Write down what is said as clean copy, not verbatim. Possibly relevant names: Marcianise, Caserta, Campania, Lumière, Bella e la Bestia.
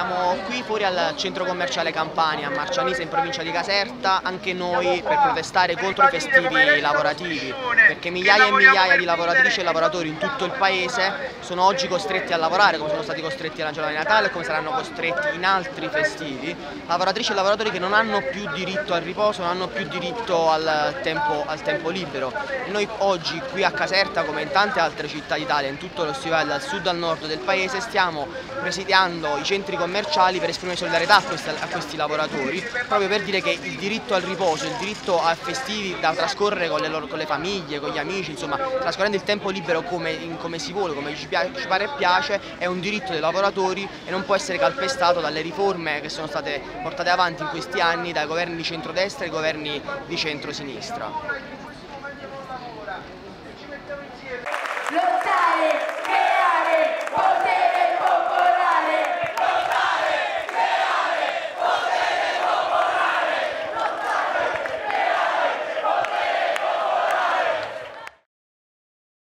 Siamo qui fuori al centro commerciale Campania, a Marcianise, in provincia di Caserta, anche noi per protestare contro i festivi lavorativi, perché migliaia e migliaia di lavoratrici e lavoratori in tutto il paese sono oggi costretti a lavorare, come sono stati costretti all'Angelo di Natale e come saranno costretti in altri festivi, lavoratrici e lavoratori che non hanno più diritto al riposo, non hanno più diritto al tempo libero. E noi oggi qui a Caserta, come in tante altre città d'Italia, in tutto lo stivale dal sud al nord del paese, stiamo presidiando i centri commerciali per esprimere solidarietà a questi lavoratori, proprio per dire che il diritto al riposo, il diritto a festivi da trascorrere con le famiglie, con gli amici, insomma trascorrendo il tempo libero come si vuole, come ci pare e piace, è un diritto dei lavoratori e non può essere calpestato dalle riforme che sono state portate avanti in questi anni dai governi di centrodestra e i governi di centrosinistra.